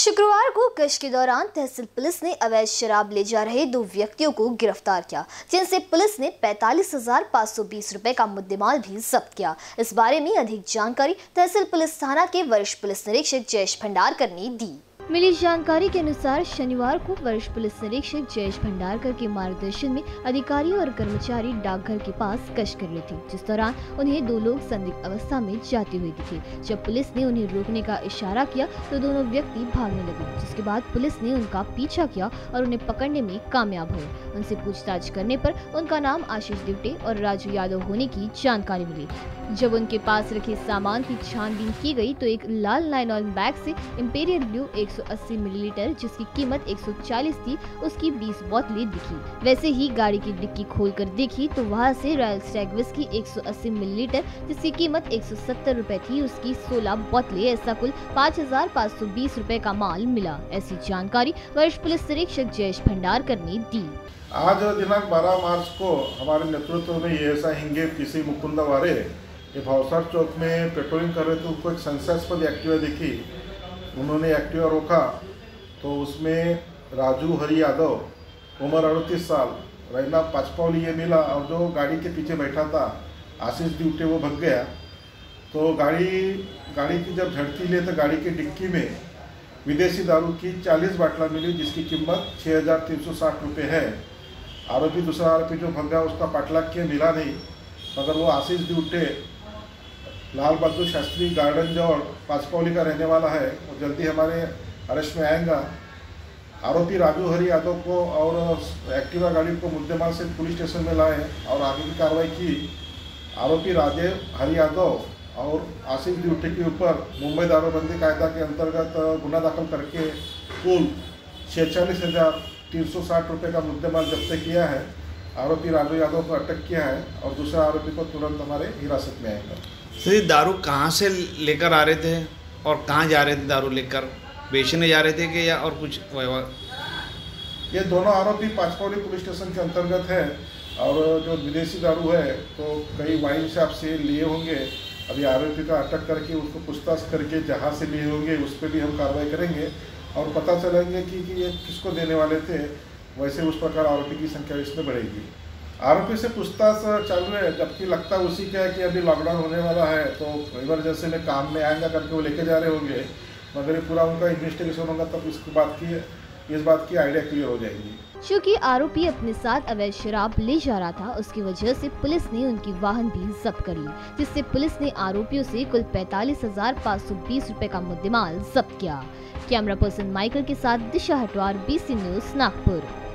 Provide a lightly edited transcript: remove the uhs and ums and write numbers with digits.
शुक्रवार को गश्त के दौरान तहसील पुलिस ने अवैध शराब ले जा रहे दो व्यक्तियों को गिरफ्तार किया, जिनसे पुलिस ने 45,520 रुपए का मुद्देमाल भी जब्त किया। इस बारे में अधिक जानकारी तहसील पुलिस थाना के वरिष्ठ पुलिस निरीक्षक जयेश भंडारकर ने दी। मिली जानकारी के अनुसार शनिवार को वरिष्ठ पुलिस निरीक्षक जयेश भंडारकर के मार्गदर्शन में अधिकारी और कर्मचारी डाकघर के पास गश्त कर रहे थे, जिस दौरान उन्हें दो लोग संदिग्ध अवस्था में जाते हुए दिखे। जब पुलिस ने उन्हें रोकने का इशारा किया तो दोनों व्यक्ति भागने लगे, जिसके बाद पुलिस ने उनका पीछा किया और उन्हें पकड़ने में कामयाब हुए। उनसे पूछताछ करने पर उनका नाम आशीष दूधे और राजू हरियादो होने की जानकारी मिली। जब उनके पास रखे सामान की छानबीन की गई तो एक लाल नायलॉन बैग से इंपीरियल ब्लू 180 मिलीलीटर, जिसकी कीमत 140 थी, उसकी 20 बोतलें दिखी। वैसे ही गाड़ी की डिक्की खोलकर देखी तो वहां से रॉयल स्टैग विस्की 180 मिलीलीटर, जिसकी कीमत 170 रुपए थी, उसकी 16 बोतलें, ऐसा कुल 5,520 रुपए का माल मिला। ऐसी जानकारी वरिष्ठ पुलिस निरीक्षक जयेश भंडारकर ने दी। आज दिनांक 12 मार्च को हमारे नेतृत्व में पीसी भावसर चौक में पेट्रोलिंग कर रहे थे, उनको एक संशयास्पद एक्टिवा दिखी। उन्होंने एक्टिवा रोका तो उसमें राजू हरियादो उम्र 38 साल, रहेला पचपाली ये मिला और जो गाड़ी के पीछे बैठा था आशीष दूधे वो भग गया। तो गाड़ी की जब झड़की ले तो गाड़ी की डिक्की में विदेशी दारू की 40 बाटला मिली, जिसकी कीमत 6,360 रुपये है। आरोपी दूसरा आरोपी जो भग गया उसका पाटला के मिला नहीं, मगर वो आशीष दूधे लालबद्धु शास्त्री गार्डन जो पाचपौली का रहने वाला है वो जल्दी हमारे अरेस्ट में आएगा। आरोपी राजू हरियादो को और एक्टिवा गाड़ी को मुद्देमाल से पुलिस स्टेशन में लाए और आगे की कार्रवाई की। आरोपी राजू हरियादो और आशीष दूधे के ऊपर मुंबई दारूबंदी कायदा के अंतर्गत गुना दाखिल करके कुल 46,360 रुपये का मुद्देमाल जब्त किया है। आरोपी राजू यादव को अटक किया है और दूसरा आरोपी को तुरंत हमारे हिरासत में आएगा। सर, दारू कहाँ से लेकर आ रहे थे और कहाँ जा रहे थे? दारू लेकर बेचने जा रहे थे कि या और कुछ? ये दोनों आरोपी पाचपौली पुलिस स्टेशन के अंतर्गत है और जो विदेशी दारू है तो कई वाइन शॉप से लिए होंगे। अभी आरोपी का अटक करके उसको पूछताछ करके जहाँ से लिए होंगे उस पर भी हम कार्रवाई करेंगे और पता चलेंगे कि ये किसको देने वाले थे। वैसे उस प्रकार आरोपी की संख्या इसमें बढ़ेगी। आरोपी से पूछताछ चालू है, जबकि लगता उसी क्या है कि अभी लॉकडाउन होने वाला है तो इमरजेंसी में काम में आएगा करके वो लेके जा रहे होंगे, मगर ये पूरा उनका इन्वेस्टिगेशन होगा तब इस बात की आइडिया क्लियर हो जाएगी। क्योंकि आरोपी अपने साथ अवैध शराब ले जा रहा था, उसकी वजह से पुलिस ने उनकी वाहन भी जब्त कर ली, जिससे पुलिस ने आरोपियों से कुल 45,520 रुपए का मुद्देमाल जब्त किया। कैमरा पर्सन माइकल के साथ दिशा हटवार, बीसी न्यूज़, नागपुर।